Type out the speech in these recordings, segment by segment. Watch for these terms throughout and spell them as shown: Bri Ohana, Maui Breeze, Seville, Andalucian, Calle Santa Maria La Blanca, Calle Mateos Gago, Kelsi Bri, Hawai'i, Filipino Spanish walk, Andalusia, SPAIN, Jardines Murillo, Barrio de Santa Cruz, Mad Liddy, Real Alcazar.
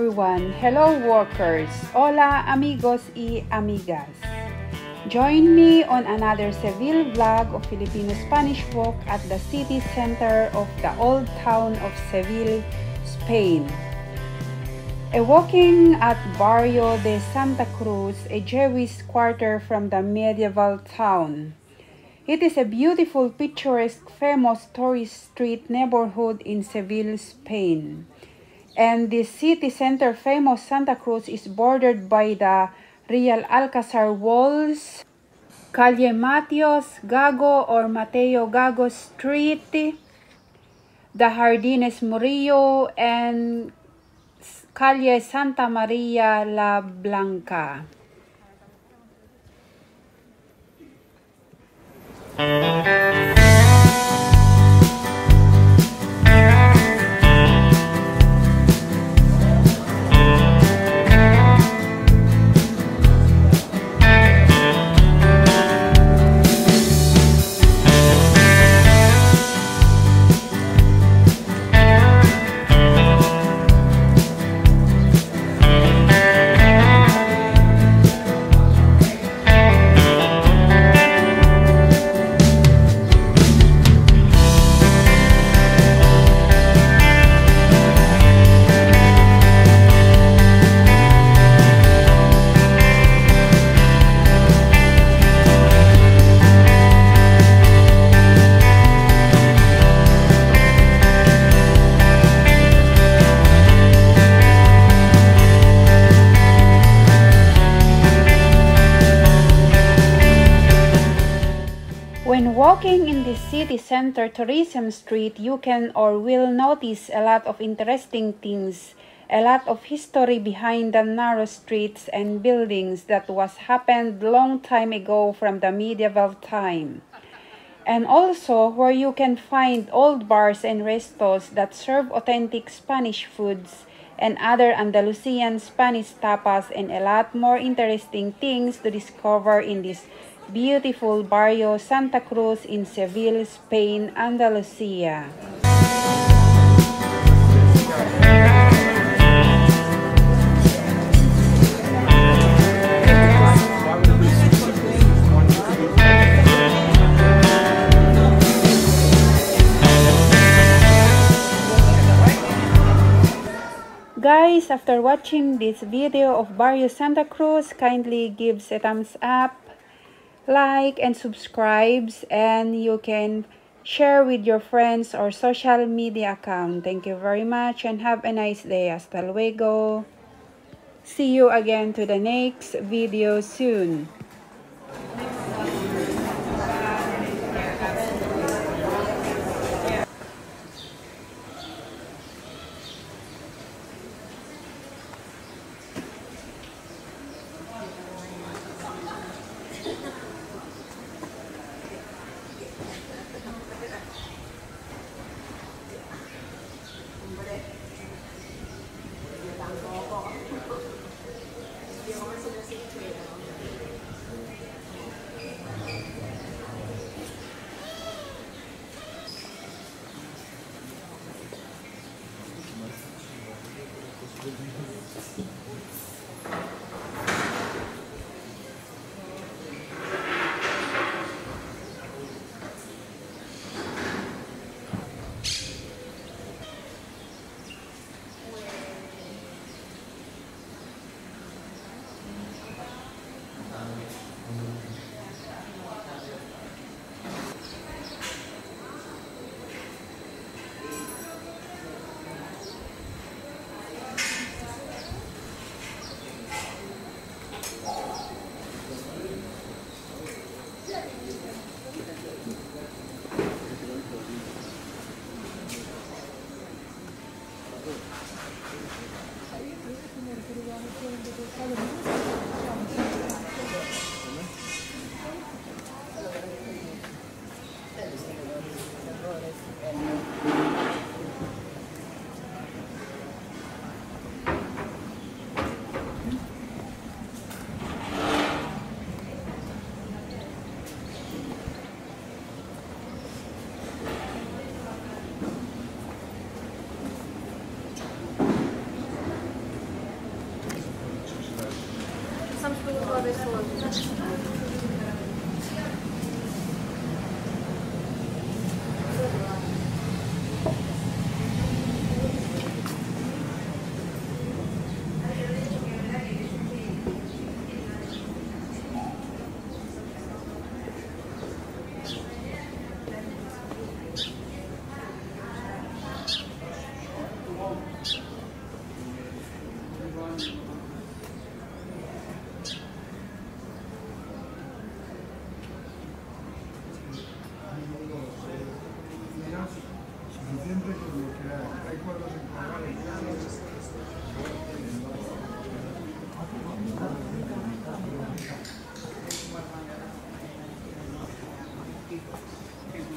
everyone. Hello workers. Hola amigos y amigas. Join me on another Seville vlog of Filipino Spanish walk at the city center of the old town of Seville, Spain. A walking at Barrio de Santa Cruz, a Jewish quarter from the medieval town. It is a beautiful, picturesque, famous tourist street neighborhood in Seville, Spain. And the city center famous Santa Cruz is bordered by the Real Alcazar walls, Calle Mateos Gago or Mateo Gago Street, the Jardines Murillo, and Calle Santa Maria La Blanca. When walking in the city center tourism street, you can or will notice a lot of interesting things, a lot of history behind the narrow streets and buildings that was happened long time ago from the medieval time. And also where you can find old bars and restos that serve authentic Spanish foods and other Andalusian Spanish tapas, and a lot more interesting things to discover in this beautiful Barrio Santa Cruz in Seville, Spain, Andalusia. Guys, after watching this video of Barrio Santa Cruz, kindly give a thumbs up, like and subscribes, and you can share with your friends or social media account. Thank you very much and have a nice day. Hasta luego. See you again to the next video soon.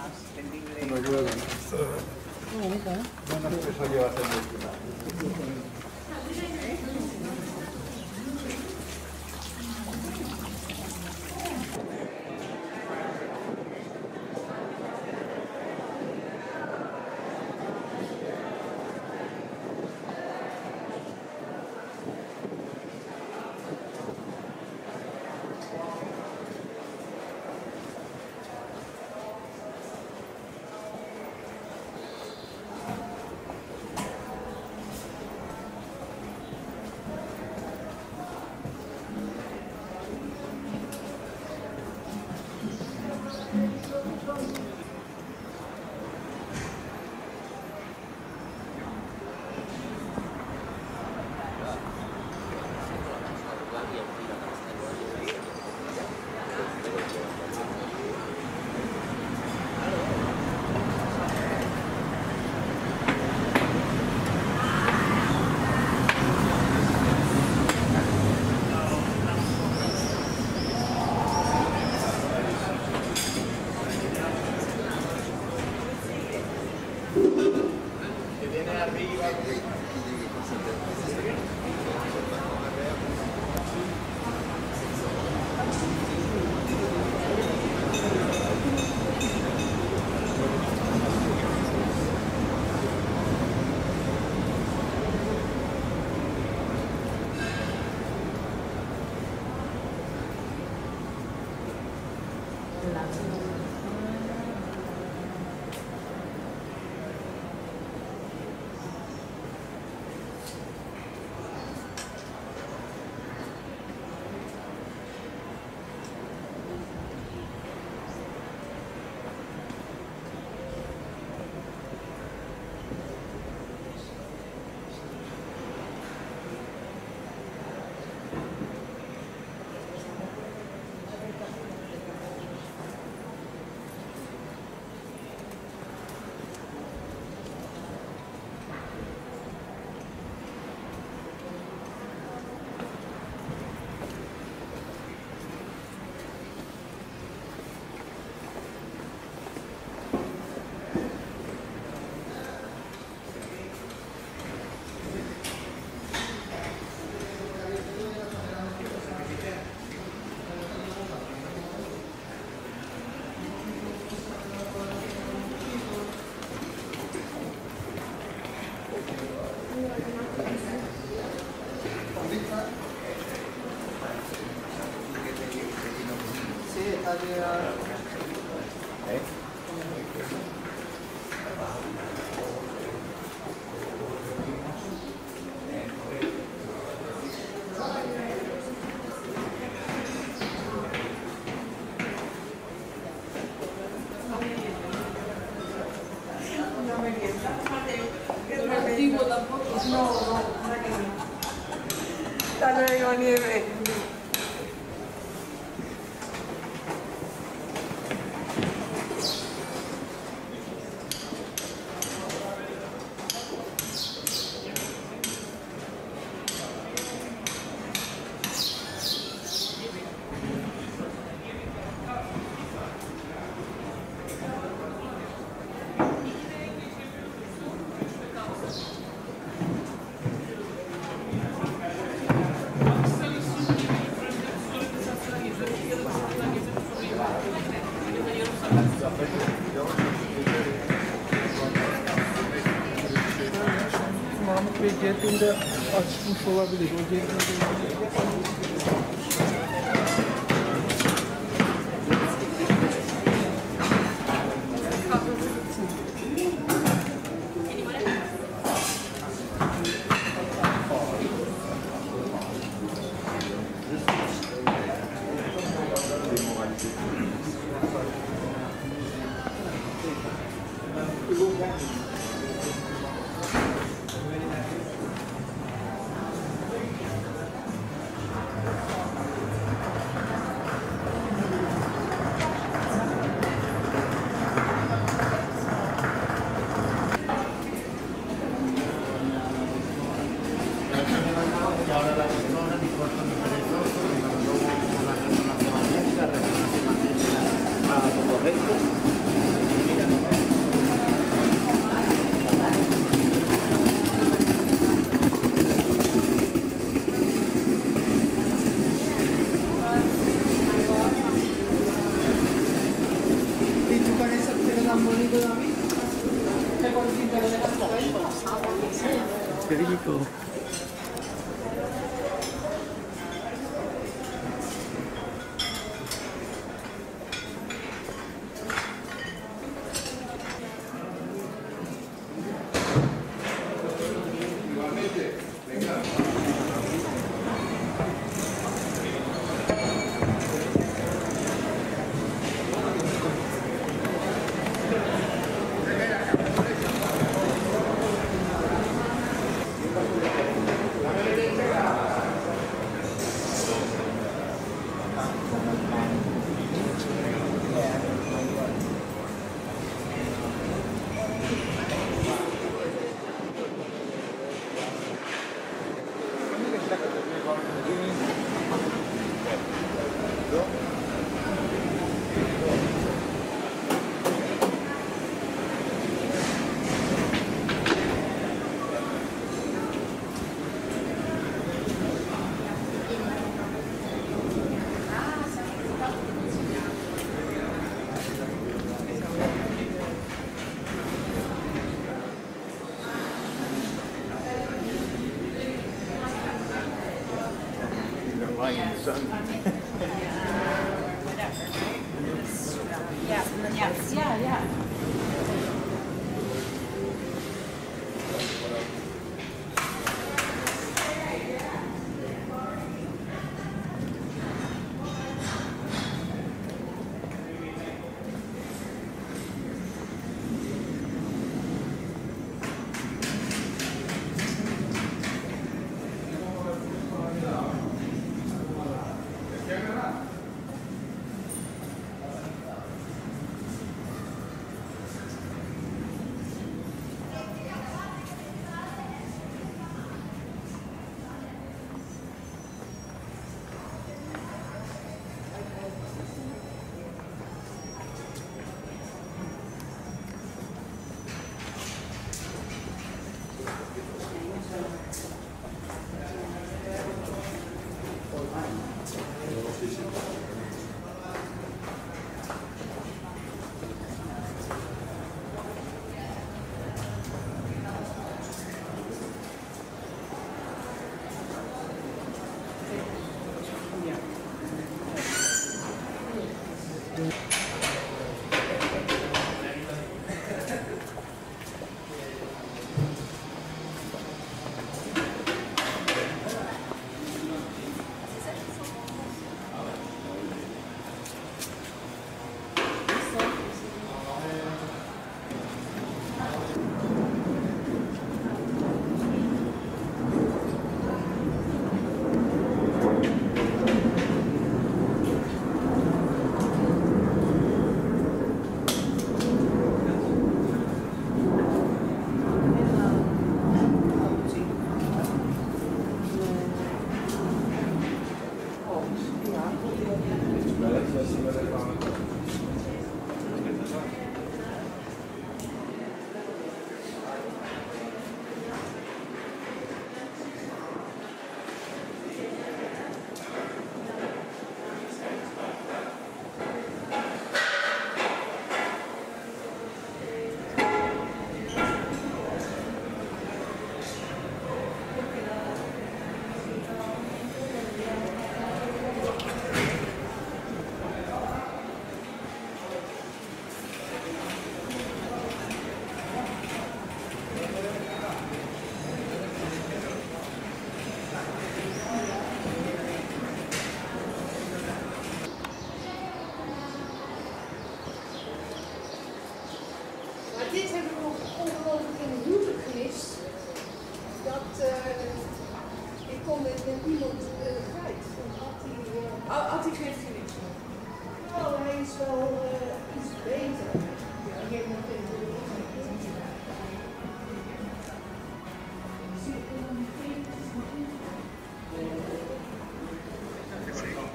más temible. No llueve. Muy bonita, ¿eh? Bueno, eso lleva a ser cetinde açmış olabilir. O correcto. de México.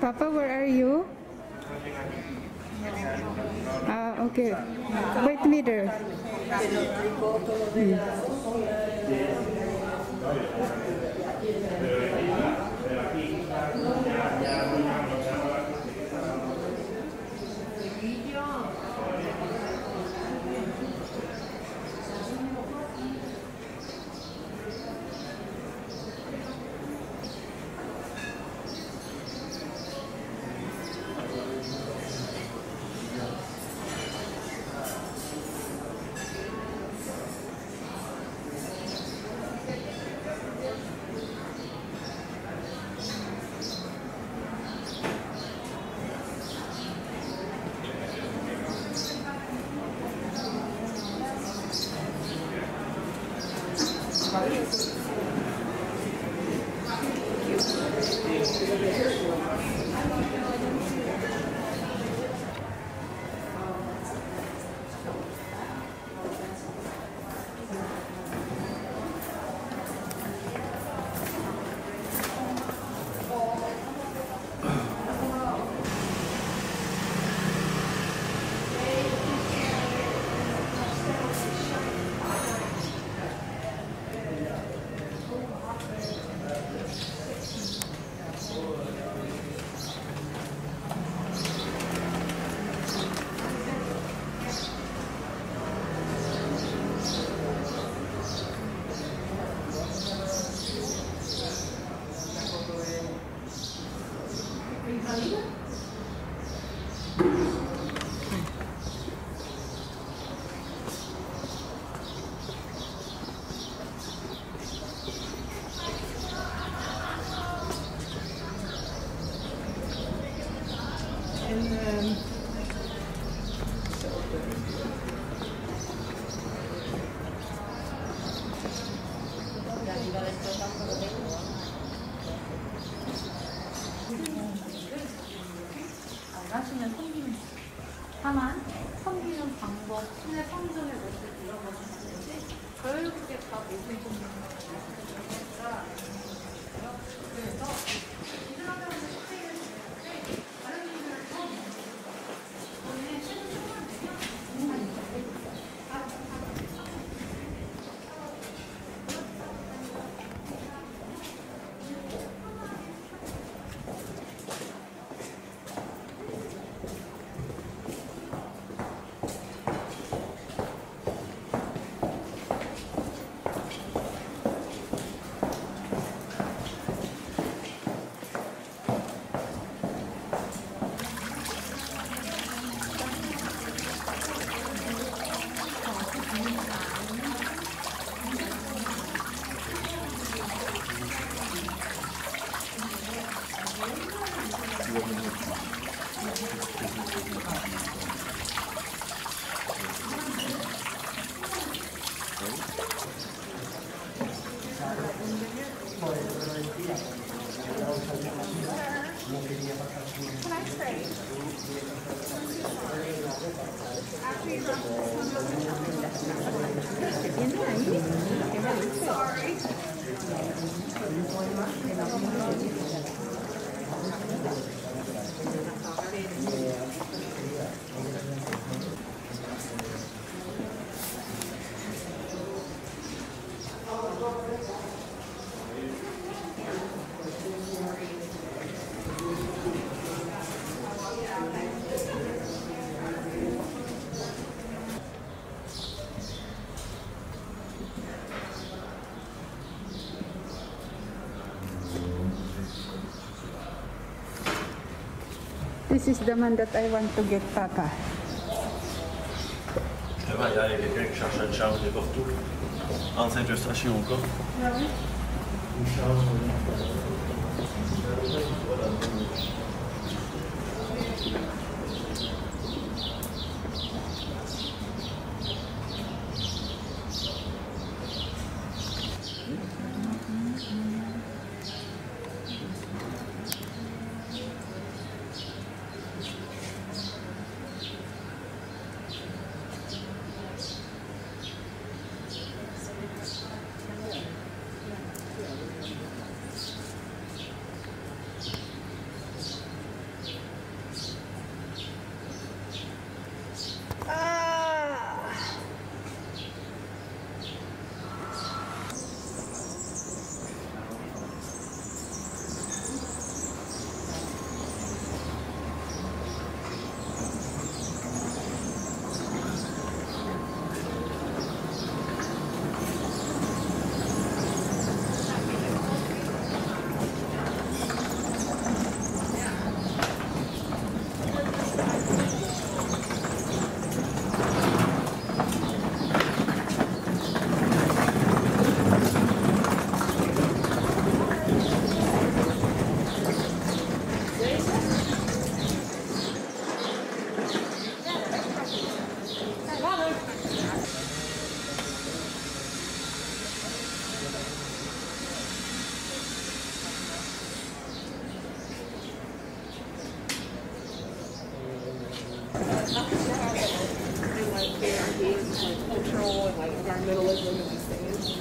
Papa, where are you? Okay. Wait me there. This is the man that I want to get, Papa. Là, il y a quelqu'un qui cherche une charge de partout. En Saint-Eustache et au coffre. Oui. Une charge. not just for our level, and like they're engaged in like cultural and like environmentalism and these things.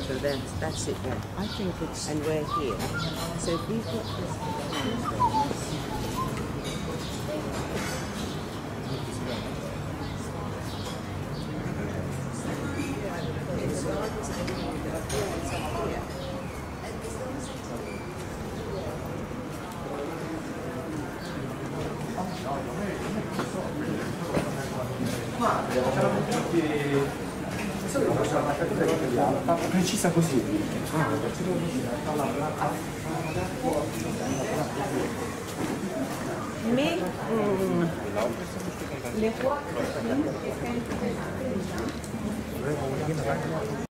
So that's it there. I think it's... And we're here. So we've got this... precisa così. Mais les rois.